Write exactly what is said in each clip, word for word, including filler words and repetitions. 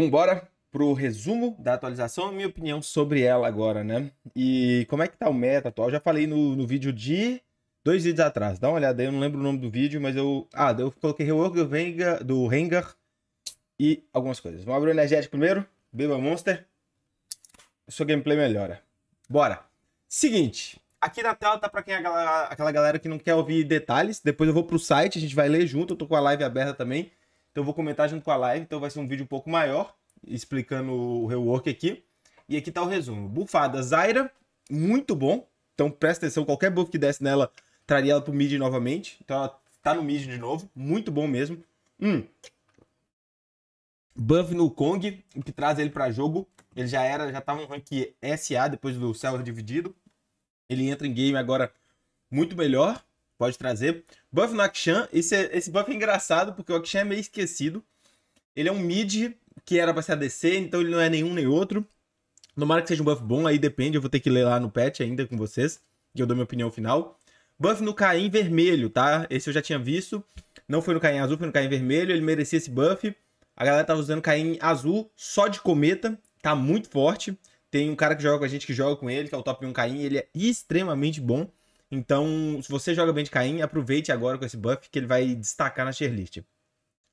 Vamos embora pro resumo da atualização, minha opinião sobre ela agora, né? E como é que tá o meta atual? Eu já falei no, no vídeo de... Dois vídeos atrás. Dá uma olhada aí, eu não lembro o nome do vídeo, mas eu... Ah, eu coloquei rework do Rengar, do Rengar e algumas coisas. Vamos abrir o energético primeiro, beba Monster. O seu gameplay melhora. Bora! Seguinte, aqui na tela tá pra quem é aquela, aquela galera que não quer ouvir detalhes. Depois eu vou pro site, a gente vai ler junto. Eu tô com a live aberta também, então eu vou comentar junto com a live. Então vai ser um vídeo um pouco maior, explicando o rework aqui. E aqui tá o resumo. Bufada Zyra, muito bom. Então presta atenção, qualquer buff que desse nela... traria ela pro mid novamente. Então ela tá no mid de novo. Muito bom mesmo. Hum. Buff no Kong, o que traz ele pra jogo. Ele já era, já tava no rank S A depois do Cellar dividido. Ele entra em game agora muito melhor. Pode trazer. Buff no Akshan. Esse, é, esse buff é engraçado porque o Akshan é meio esquecido. Ele é um mid que era pra ser A D C, então ele não é nenhum nem outro. Tomara que seja um buff bom, aí depende. Eu vou ter que ler lá no patch ainda com vocês, que eu dou minha opinião final. Buff no Kayn vermelho, tá? Esse eu já tinha visto. Não foi no Kayn azul, foi no Kayn vermelho. Ele merecia esse buff. A galera tava usando Kayn azul só de cometa. Tá muito forte. Tem um cara que joga com a gente que joga com ele, que é o top um Kayn. Ele é extremamente bom. Então, se você joga bem de Kayn, aproveite agora com esse buff que ele vai destacar na tier list.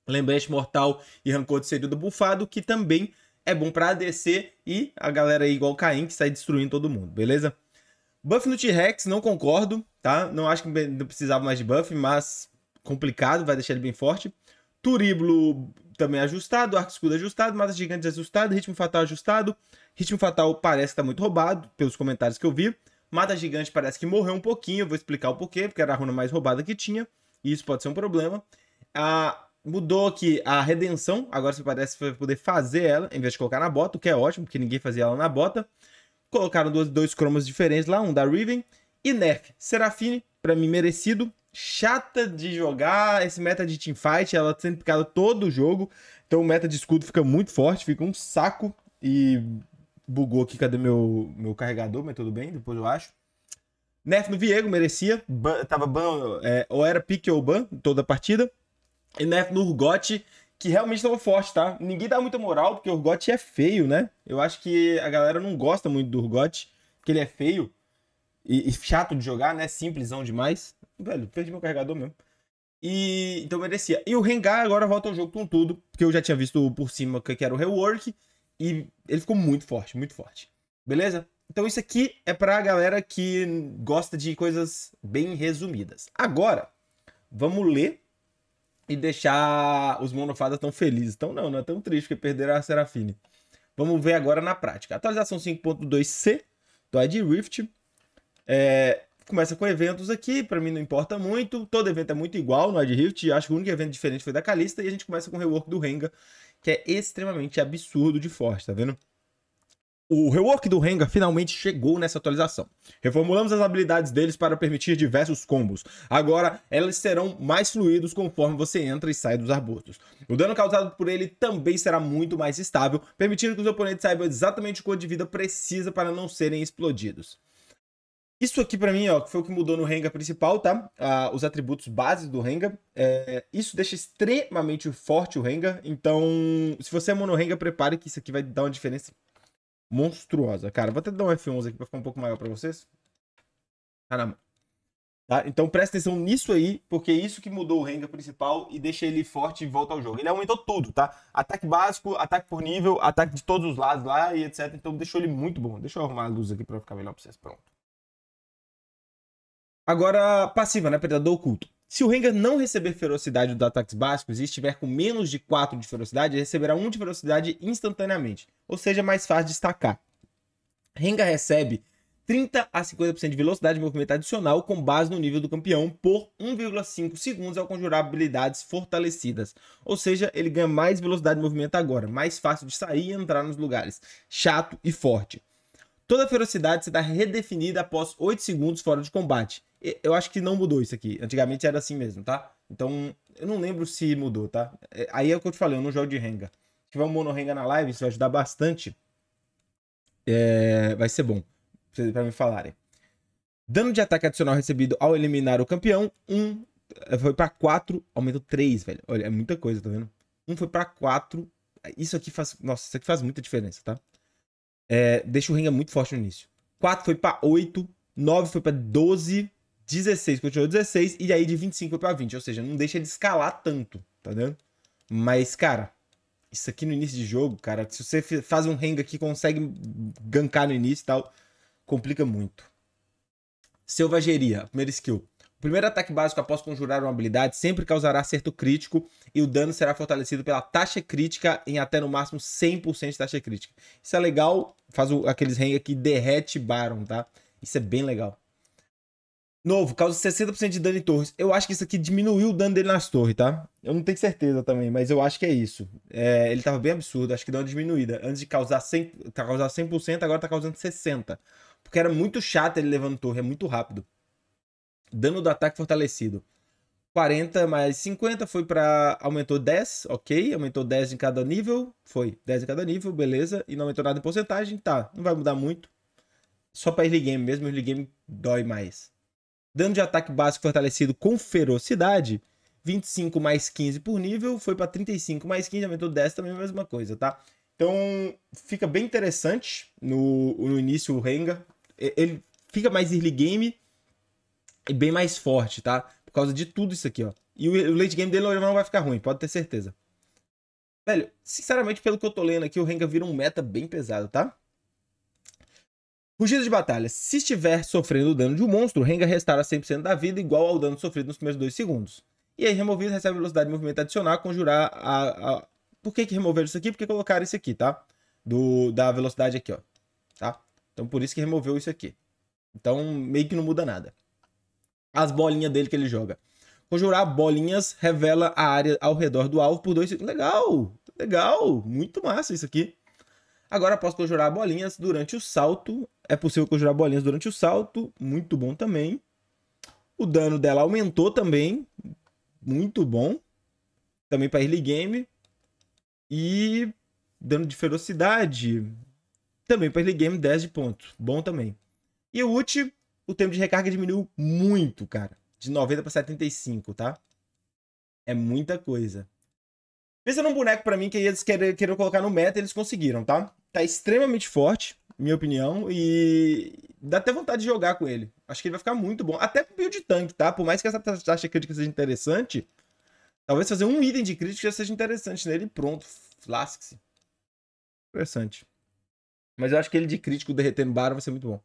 Lembrete Mortal e Rancor de Serilda bufado, que também é bom pra A D C. E a galera aí igual Kayn, que sai destruindo todo mundo, beleza? Buff no T-Rex, não concordo, tá? Não acho que não precisava mais de buff, mas complicado, vai deixar ele bem forte. Turíbulo também ajustado, Arco Escudo ajustado, Mata Gigante ajustado, Ritmo Fatal ajustado. Ritmo Fatal parece que tá muito roubado, pelos comentários que eu vi. Mata Gigante parece que morreu um pouquinho, eu vou explicar o porquê, porque era a runa mais roubada que tinha, e isso pode ser um problema. Ah, mudou aqui a Redenção, agora você parece que vai poder fazer ela, em vez de colocar na bota, o que é ótimo, porque ninguém fazia ela na bota. Colocaram dois, dois cromos diferentes lá, um da Riven. E nerf, Seraphine, pra mim merecido. Chata de jogar, esse meta de teamfight, ela tá sendo picada todo o jogo. Então o meta de escudo fica muito forte, fica um saco. E bugou aqui, cadê meu, meu carregador, mas tudo bem, depois eu acho. Nerf no Viego, merecia. Ban, tava ban, é, ou era pique ou ban, toda a partida. E nerf no Urgot, que realmente tava forte, tá? Ninguém dá muita moral, porque o Urgot é feio, né? Eu acho que a galera não gosta muito do Urgot, porque ele é feio e, e chato de jogar, né? Simplesão demais. Velho, perdi meu carregador mesmo. E então merecia. E o Rengar agora volta ao jogo com tudo, porque eu já tinha visto por cima que era o rework, e ele ficou muito forte, muito forte. Beleza? Então isso aqui é pra galera que gosta de coisas bem resumidas. Agora, vamos ler... e deixar os monofadas tão felizes. Então não, não é tão triste, porque perderam a Seraphine. Vamos ver agora na prática. Atualização cinco ponto dois C do Wild Rift. É, começa com eventos aqui, pra mim não importa muito. Todo evento é muito igual no Wild Rift. Acho que o único evento diferente foi da Kalista. E a gente começa com o rework do Rengar, que é extremamente absurdo de forte, tá vendo? O rework do Rengar finalmente chegou nessa atualização. Reformulamos as habilidades deles para permitir diversos combos. Agora, elas serão mais fluidos conforme você entra e sai dos arbustos. O dano causado por ele também será muito mais estável, permitindo que os oponentes saibam exatamente quanto de vida precisa para não serem explodidos. Isso aqui pra mim, ó, foi o que mudou no Rengar principal, tá? Ah, os atributos básicos do Rengar. É, isso deixa extremamente forte o Rengar. Então, se você é mono Rengar, prepare que isso aqui vai dar uma diferença monstruosa, cara. Vou até dar um F onze aqui pra ficar um pouco maior pra vocês. Caramba. Tá? Então presta atenção nisso aí, porque é isso que mudou o Rengar principal e deixa ele forte e volta ao jogo. Ele aumentou tudo, tá? Ataque básico, ataque por nível, ataque de todos os lados lá e etcétera. Então deixou ele muito bom. Deixa eu arrumar a luz aqui pra ficar melhor pra vocês. Pronto. Agora, passiva, né? Predador oculto. Se o Rengar não receber ferocidade dos ataques básicos e estiver com menos de quatro de ferocidade, ele receberá um de ferocidade instantaneamente, ou seja, mais fácil de destacar. Rengar recebe trinta a cinquenta por cento de velocidade de movimento adicional com base no nível do campeão por um vírgula cinco segundos ao conjurar habilidades fortalecidas, ou seja, ele ganha mais velocidade de movimento agora, mais fácil de sair e entrar nos lugares, chato e forte. Toda a ferocidade será redefinida após oito segundos fora de combate. Eu acho que não mudou isso aqui. Antigamente era assim mesmo, tá? Então, eu não lembro se mudou, tá? Aí é o que eu te falei, eu não jogo de Rengar. Se tiver um mono Rengar na live, isso vai ajudar bastante. É... Vai ser bom, pra me falarem. Dano de ataque adicional recebido ao eliminar o campeão. Um foi pra quatro, aumentou três, velho. Olha, é muita coisa, tá vendo? Um foi pra quatro, Isso aqui faz... Nossa, isso aqui faz muita diferença, tá? É, deixa o Rengar muito forte no início. quatro foi pra oito. nove foi pra doze. dezesseis continuou dezesseis. E aí de vinte e cinco foi pra vinte. Ou seja, não deixa ele escalar tanto, tá vendo? Mas, cara... Isso aqui no início de jogo, cara... Se você faz um Rengar que consegue gankar no início e tal... Complica muito. Selvageria. Primeira skill. O primeiro ataque básico após conjurar uma habilidade sempre causará acerto crítico e o dano será fortalecido pela taxa crítica em até no máximo cem por cento de taxa crítica. Isso é legal. Faz o, aqueles Rengar que derrete Baron, tá? Isso é bem legal. Novo. Causa sessenta por cento de dano em torres. Eu acho que isso aqui diminuiu o dano dele nas torres, tá? Eu não tenho certeza também, mas eu acho que é isso. É, ele tava bem absurdo. Acho que deu uma diminuída. Antes de causar cem por cento, tá causando cem por cento, agora tá causando sessenta por cento. Porque era muito chato ele levando torre, é muito rápido. Dano do ataque fortalecido. quarenta mais cinquenta foi pra... Aumentou dez, ok. Aumentou dez em cada nível. Foi dez em cada nível, beleza. E não aumentou nada em porcentagem, tá. Não vai mudar muito. Só pra early game mesmo, early game dói mais. Dano de ataque básico fortalecido com ferocidade. vinte e cinco mais quinze por nível. Foi pra trinta e cinco mais quinze, aumentou dez também, a mesma coisa, tá? Então, fica bem interessante no, no início o Rengar. Ele fica mais early game e bem mais forte, tá? Por causa de tudo isso aqui, ó. E o late game dele não vai ficar ruim, pode ter certeza. Velho, sinceramente, pelo que eu tô lendo aqui, o Rengar vira um meta bem pesado, tá? Rugido de batalha. Se estiver sofrendo o dano de um monstro, o Rengar restará cem por cento da vida igual ao dano sofrido nos primeiros dois segundos. E aí, removido, recebe velocidade de movimento adicional, conjurar a... a... Por que que removeram isso aqui? Porque colocaram isso aqui, tá? Do, da velocidade aqui, ó. Tá? Então, por isso que removeu isso aqui. Então, meio que não muda nada. As bolinhas dele que ele joga. Conjurar bolinhas revela a área ao redor do alvo por dois segundos. Legal! Legal! Muito massa isso aqui. Agora, após conjurar bolinhas durante o salto. É possível conjurar bolinhas durante o salto. Muito bom também. O dano dela aumentou também. Muito bom. Também para early game. E dano de ferocidade, também para early game, dez de ponto. Bom também. E o ult, o tempo de recarga diminuiu muito, cara. De noventa para setenta e cinco, tá? É muita coisa. Pensa num boneco para mim que eles queriam colocar no meta, eles conseguiram, tá? Tá extremamente forte, minha opinião, e dá até vontade de jogar com ele. Acho que ele vai ficar muito bom. Até com build tank, tá? Por mais que essa taxa crítica seja interessante... Talvez fazer um item de crítica já seja interessante nele e pronto. Lasque-se. Interessante. Mas eu acho que ele de crítico derretendo Baron vai ser muito bom.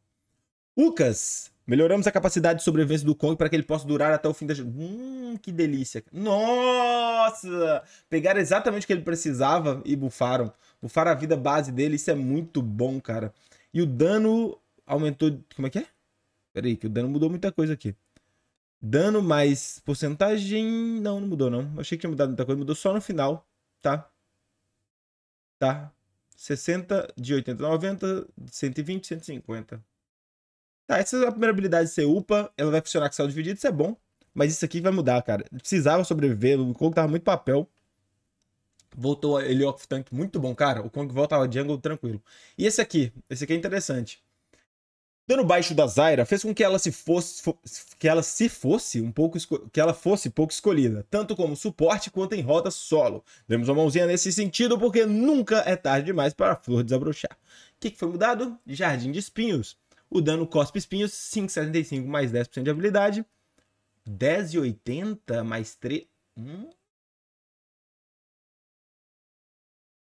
Lucas. Melhoramos a capacidade de sobrevivência do Kong para que ele possa durar até o fim da... Hum, que delícia. Nossa! Pegaram exatamente o que ele precisava e bufaram. Bufaram a vida base dele. Isso é muito bom, cara. E o dano aumentou... Como é que é? Pera aí, que o dano mudou muita coisa aqui. Dano mais porcentagem... Não, não mudou, não. Achei que tinha mudado muita coisa. Mudou só no final, tá? Tá. sessenta de oitenta a noventa, de cento e vinte, cento e cinquenta. Tá, essa é a primeira habilidade de ser upa. Ela vai funcionar com céu dividido, isso é bom. Mas isso aqui vai mudar, cara. Precisava sobreviver, o Kong tava muito papel. Voltou ele off tank, muito bom, cara. O Kong voltava jungle tranquilo. E esse aqui? Esse aqui é interessante. Dano baixo da Zyra fez com que ela se fosse, fo que ela se fosse um pouco que ela fosse pouco escolhida, tanto como suporte quanto em rota solo. Demos uma mãozinha nesse sentido porque nunca é tarde demais para a flor desabrochar. O que, que foi mudado? Jardim de espinhos. O dano cospe espinhos, cinco vírgula setenta e cinco mais dez por cento de habilidade. dez vírgula oitenta mais três... Hum?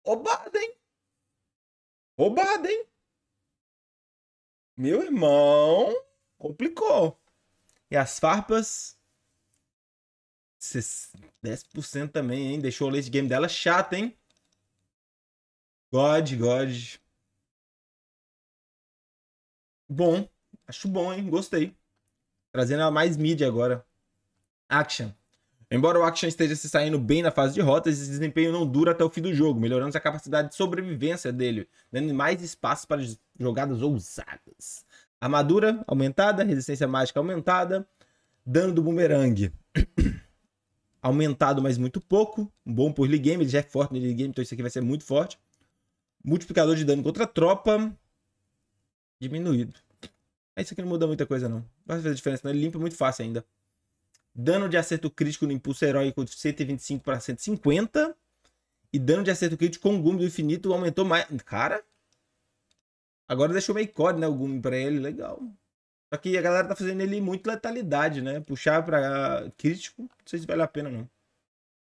Roubada, hein? Roubada, hein? Meu irmão, complicou. E as farpas, dez por cento também, hein? Deixou o late game dela chato, hein? God, God. Bom, acho bom, hein? Gostei. Trazendo a mais mídia agora. Akshan. Embora o Akshan esteja se saindo bem na fase de rotas, esse desempenho não dura até o fim do jogo, melhorando a capacidade de sobrevivência dele, dando mais espaço para jogadas ousadas. Armadura aumentada, resistência mágica aumentada, dano do bumerangue aumentado, mas muito pouco. Bom por early game, ele já é forte no early game, então isso aqui vai ser muito forte. Multiplicador de dano contra a tropa diminuído. Isso aqui não muda muita coisa, não. Vai fazer diferença, não. Ele limpa muito fácil ainda. Dano de acerto crítico no impulso heróico de cento e vinte e cinco para cento e cinquenta. E dano de acerto crítico com o Gumi do infinito aumentou mais. Cara, agora deixou meio core, né, o Gumi pra ele. Legal. Só que a galera tá fazendo ele muito letalidade, né? Puxar pra crítico, não sei se vale a pena, não.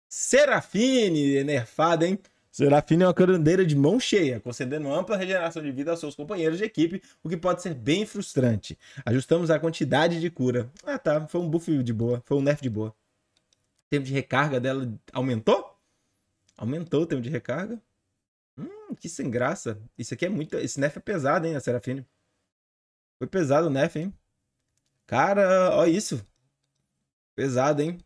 Seraphine, nerfada, hein? Seraphine é uma curandeira de mão cheia, concedendo ampla regeneração de vida aos seus companheiros de equipe, o que pode ser bem frustrante. Ajustamos a quantidade de cura. Ah, tá. Foi um buff de boa. Foi um nerf de boa. O tempo de recarga dela aumentou? Aumentou o tempo de recarga. Hum, que sem graça. Isso aqui é muito... Esse nerf é pesado, hein, a Seraphine. Foi pesado o nerf, hein? Cara, ó isso. Pesado, hein?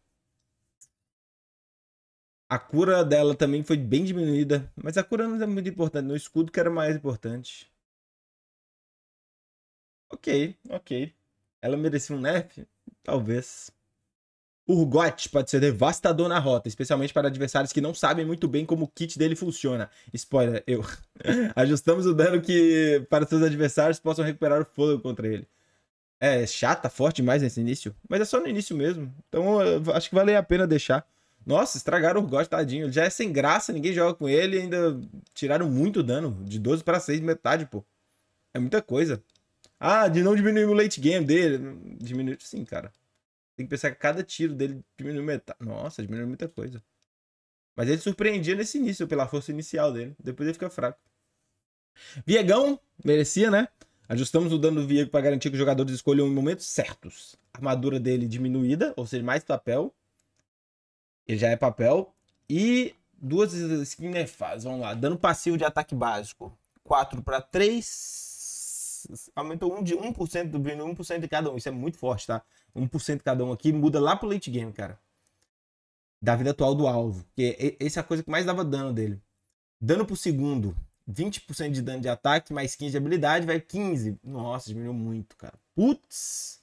A cura dela também foi bem diminuída. Mas a cura não é muito importante. No escudo que era mais importante. Ok, ok. Ela merecia um nerf? Talvez. Urgot pode ser devastador na rota. Especialmente para adversários que não sabem muito bem como o kit dele funciona. Spoiler, eu. Ajustamos o dano que para seus adversários possam recuperar o fôlego contra ele. É chata, forte demais nesse início. Mas é só no início mesmo. Então acho que vale a pena deixar. Nossa, estragaram o Urgot, tadinho. Ele já é sem graça, ninguém joga com ele. Ainda tiraram muito dano. De doze para seis, metade, pô. É muita coisa. Ah, de não diminuir o late game dele. Diminuiu sim, cara. Tem que pensar que cada tiro dele diminui metade. Nossa, diminuiu muita coisa. Mas ele surpreendia nesse início, pela força inicial dele. Depois ele fica fraco. Viegão, merecia, né? Ajustamos o dano do Viego para garantir que os jogadores escolham em momentos certos. A armadura dele diminuída, ou seja, mais papel. Ele já é papel. E duas skins nefadas. Vamos lá. Dano passivo de ataque básico. quatro para três. Aumentou um de um por cento do brilho, um por cento de cada um. Isso é muito forte, tá? um por cento de cada um aqui. Muda lá pro late game, cara. Da vida atual do alvo. Porque essa é a coisa que mais dava dano dele. Dano por segundo. vinte por cento de dano de ataque, mais quinze de habilidade, vai quinze. Nossa, diminuiu muito, cara. Putz!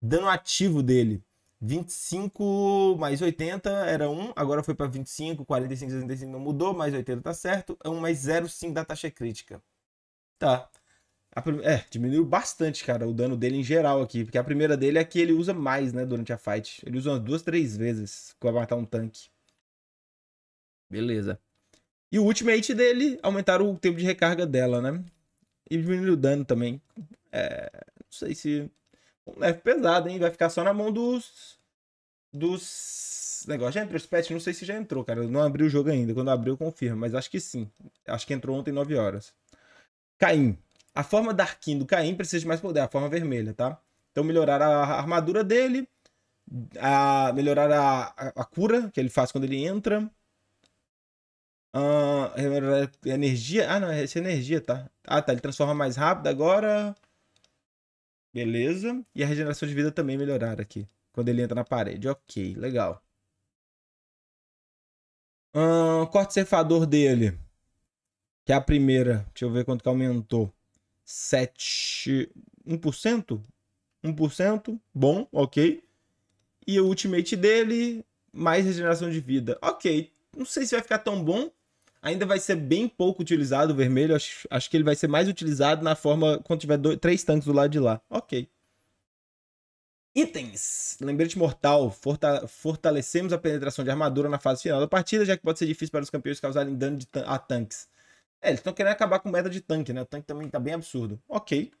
Dano ativo dele. vinte e cinco mais oitenta era um, agora foi para vinte e cinco, quarenta e cinco, sessenta e cinco não mudou, mais oitenta tá certo, é um mais zero vírgula cinco da taxa crítica. Tá. A, é, diminuiu bastante, cara, o dano dele em geral aqui, porque a primeira dele é que ele usa mais, né, durante a fight. Ele usa umas duas, três vezes pra matar um tanque. Beleza. E o ultimate dele, aumentaram o tempo de recarga dela, né? E diminuiu o dano também. É, não sei se... Um nerf pesado, hein? Vai ficar só na mão dos... Dos... Negócio. Já entrou esse patch? Não sei se já entrou, cara. Eu não abri o jogo ainda. Quando abriu, eu confirmo. Mas acho que sim. Acho que entrou ontem, nove horas. Kayn. A forma Darkin do Kayn precisa de mais poder. A forma vermelha, tá? Então melhorar a armadura dele. A... Melhorar a... a cura que ele faz quando ele entra. A... Energia. Ah, não. Essa é energia, tá? Ah, tá. Ele transforma mais rápido agora... Beleza. E a regeneração de vida também melhoraram aqui. Quando ele entra na parede. Ok, legal. Hum, corte ceifador dele. Que é a primeira. Deixa eu ver quanto que aumentou. sete... um por cento? um por cento. Bom, ok. E o ultimate dele. Mais regeneração de vida. Ok. Não sei se vai ficar tão bom. Ainda vai ser bem pouco utilizado o vermelho. Acho, acho que ele vai ser mais utilizado na forma... Quando tiver dois, três tanques do lado de lá. Ok. Itens. Lembrete mortal. Forta, fortalecemos a penetração de armadura na fase final da partida, já que pode ser difícil para os campeões causarem dano de tan a tanques. É, eles estão querendo acabar com meta de tanque, né? O tanque também tá bem absurdo. Ok.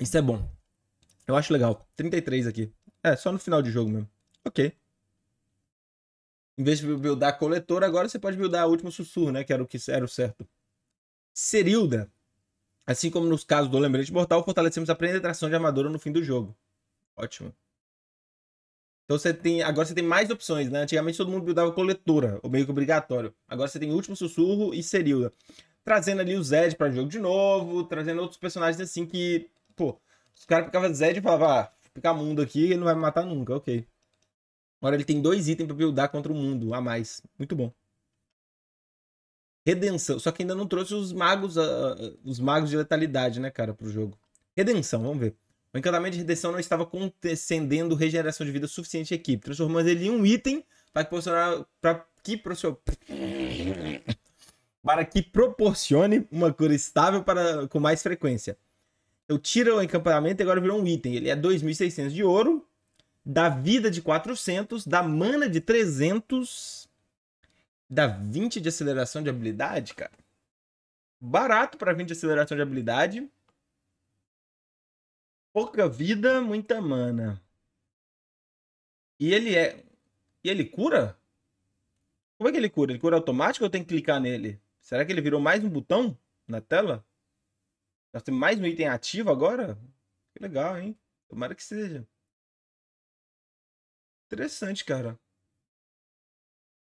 Isso é bom. Eu acho legal. trinta e três aqui. É, só no final de jogo mesmo. Ok. Em vez de buildar a coletora, agora você pode buildar o último sussurro, né? Que era o que era o certo. Serilda. Assim como nos casos do Lembrete Mortal, fortalecemos a penetração de armadura no fim do jogo. Ótimo. Então você tem... Agora você tem mais opções, né? Antigamente todo mundo buildava coletora, ou meio que obrigatório. Agora você tem o último sussurro e Serilda. Trazendo ali o Zed para o jogo de novo, trazendo outros personagens assim que... Pô, os caras picavam Zed e falavam, ah, ficar mundo aqui, ele não vai me matar nunca, ok. Agora ele tem dois itens pra buildar contra o mundo a mais. Muito bom. Redenção. Só que ainda não trouxe os magos, uh, os magos de letalidade, né, cara, pro jogo. Redenção, vamos ver. O encantamento de redenção não estava concedendo regeneração de vida suficiente à equipe, transformando ele em um item para que proporcionar, para que proporcione, para que proporcione uma cura estável para, com mais frequência. Eu tiro o encantamento e agora virou um item. Ele é dois mil e seiscentos de ouro. Da vida de quatrocentos, da mana de trezentos Dá vinte de aceleração de habilidade, cara. Barato pra vinte de aceleração de habilidade. Pouca vida, muita mana. E ele é... E ele cura? Como é que ele cura? Ele cura automático ou eu tenho que clicar nele? Será que ele virou mais um botão na tela? Nós temos mais um item ativo agora? Que legal, hein? Tomara que seja. Interessante, cara.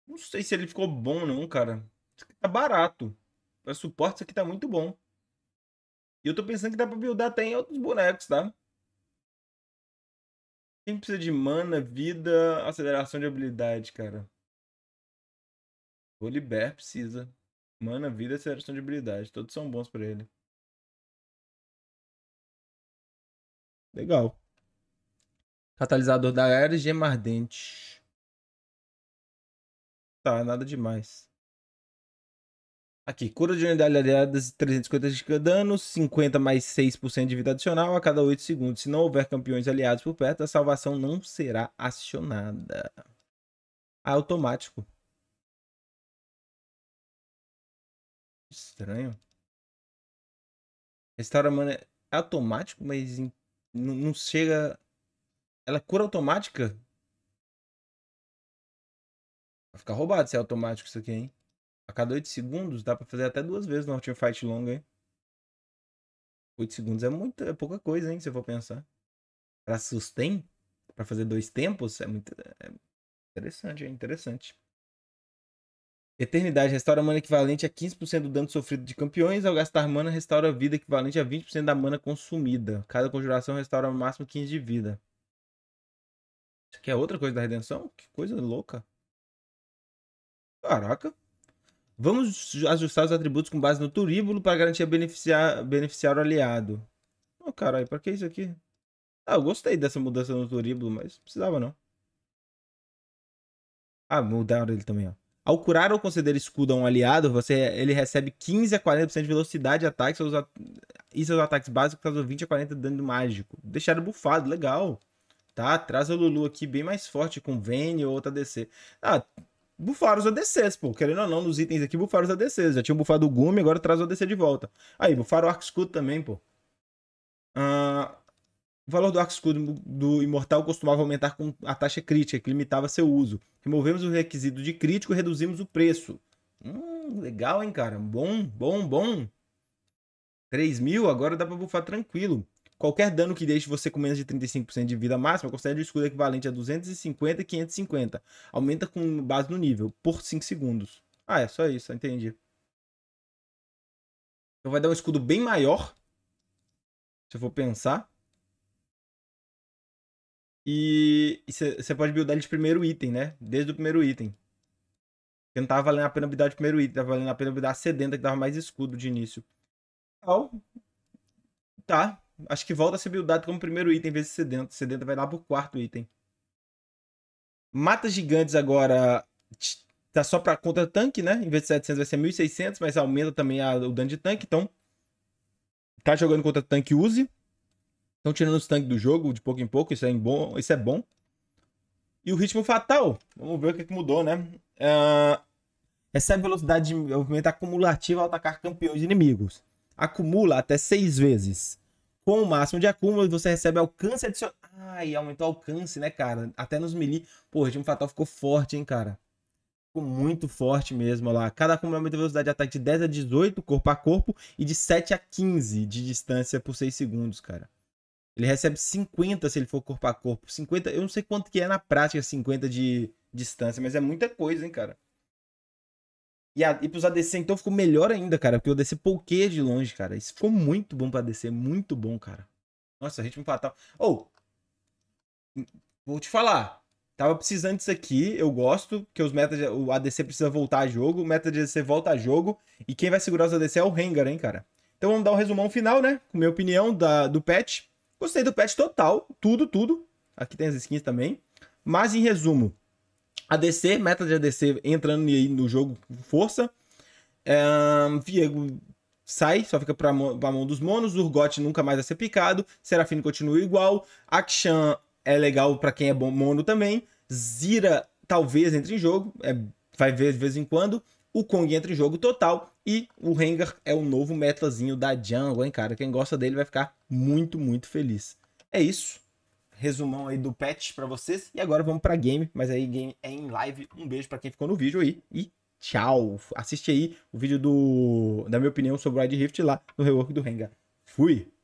Não sei se ele ficou bom não, cara. Isso aqui tá barato. Pra suporte, isso aqui tá muito bom. E eu tô pensando que dá pra buildar até em outros bonecos, tá? Quem precisa de mana, vida, aceleração de habilidade, cara? Volibear precisa. Mana, vida, aceleração de habilidade. Todos são bons pra ele. Legal. Catalisador da era e gema ardente. Tá, nada demais. Aqui, cura de unidade aliadas, trezentos e cinquenta de dano, cinquenta mais seis por cento de vida adicional a cada oito segundos. Se não houver campeões aliados por perto, a salvação não será acionada. Ah, automático. Estranho. Restaura mana é automático, mas em... não, não chega... Ela cura automática? Vai ficar roubado se é automático isso aqui, hein? A cada oito segundos dá pra fazer até duas vezes no team fight longa, hein? oito segundos é muita, é pouca coisa, hein? Se eu for pensar. Pra sustain, pra fazer dois tempos, é muito é interessante, é interessante. Eternidade. Restaura mana equivalente a quinze por cento do dano sofrido de campeões. Ao gastar mana, restaura vida equivalente a vinte por cento da mana consumida. Cada conjuração restaura no máximo quinze de vida. Isso aqui é outra coisa da redenção? Que coisa louca. Caraca. Vamos ajustar os atributos com base no Turíbulo para garantir beneficiar, beneficiar o aliado. Oh, caralho, pra que isso aqui? Ah, eu gostei dessa mudança no Turíbulo, mas não precisava não. Ah, mudaram ele também, ó. Ao curar ou conceder escudo a um aliado, você, ele recebe quinze a quarenta por cento de velocidade de ataque seus at e seus ataques básicos causam vinte a quarenta por cento de dano mágico. Deixaram bufado, legal. Tá, traz o Lulu aqui bem mais forte com Vayne ou outra A D C. Ah, bufaram os A D Cs, pô. Querendo ou não, nos itens aqui, bufaram os A D Cs. Já tinham bufado o Gumi, agora traz o A D C de volta. Aí, bufaram o Arco Escudo também, pô. Ah, o valor do Arco Escudo do Imortal costumava aumentar com a taxa crítica, que limitava seu uso. Removemos o requisito de crítico e reduzimos o preço. Hum, legal, hein, cara. Bom, bom, bom. três mil, agora dá pra bufar tranquilo. Qualquer dano que deixe você com menos de trinta e cinco por cento de vida máxima, concede o escudo equivalente a duzentos e cinquenta e quinhentos e cinquenta. Aumenta com base no nível, por cinco segundos. Ah, é só isso, entendi. Então vai dar um escudo bem maior, se eu for pensar. E você pode buildar ele de primeiro item, né? Desde o primeiro item. Porque não tava valendo a pena buildar de primeiro item, tava valendo a pena buildar a sedenta, que dava mais escudo de início. Então, tá. Acho que volta a ser buildado como primeiro item em vez de sedenta. Sedenta vai lá pro quarto item. Mata Gigantes agora tá só pra contra tanque, né? Em vez de setecentos vai ser mil e seiscentos, mas aumenta também a, o dano de tanque. Então, tá jogando contra tanque, use. Estão tirando os tanques do jogo de pouco em pouco. Isso é bom. Isso é bom. E o Ritmo Fatal. Vamos ver o que, que mudou, né? Uh, recebe velocidade de movimento acumulativa ao atacar campeões inimigos. Acumula até seis vezes. Com o máximo de acúmulo, você recebe alcance adicional. Ai, aumentou o alcance, né, cara? Até nos melee. Pô, o Ritmo Fatal ficou forte, hein, cara? Ficou muito forte mesmo, olha lá. Cada acúmulo aumenta a velocidade de ataque de dez a dezoito, corpo a corpo, e de sete a quinze de distância por seis segundos, cara. Ele recebe cinquenta se ele for corpo a corpo. cinquenta, eu não sei quanto que é na prática cinquenta de distância, mas é muita coisa, hein, cara? E, a, e pros A D C, então, ficou melhor ainda, cara. Porque o A D C pouqueia de longe, cara. Isso ficou muito bom pra A D C. Muito bom, cara. Nossa, Ritmo Fatal. Ou, oh, vou te falar. Tava precisando disso aqui. Eu gosto que os metas... De, o A D C precisa voltar a jogo. O meta de A D C volta a jogo. E quem vai segurar os A D C é o Rengar, hein, cara. Então, vamos dar um resumão final, né? Com minha opinião da, do patch. Gostei do patch total. Tudo, tudo. Aqui tem as skins também. Mas, em resumo... A D C, meta de A D C entrando aí no jogo com força. É, Viego sai, só fica pra mão, pra mão dos monos. Urgot nunca mais vai ser picado. Seraphine continua igual. Akshan é legal pra quem é bom mono também. Zyra talvez entre em jogo. É vai ver de vez em quando. O Kong entra em jogo total e o Rengar é o novo metazinho da jungle, hein, cara? Quem gosta dele vai ficar muito, muito feliz. É isso. Resumão aí do patch pra vocês. E agora vamos pra game, mas aí game é em live. Um beijo pra quem ficou no vídeo aí e tchau. Assiste aí o vídeo do, da minha opinião sobre o Wild Rift lá no rework do Rengar. Fui!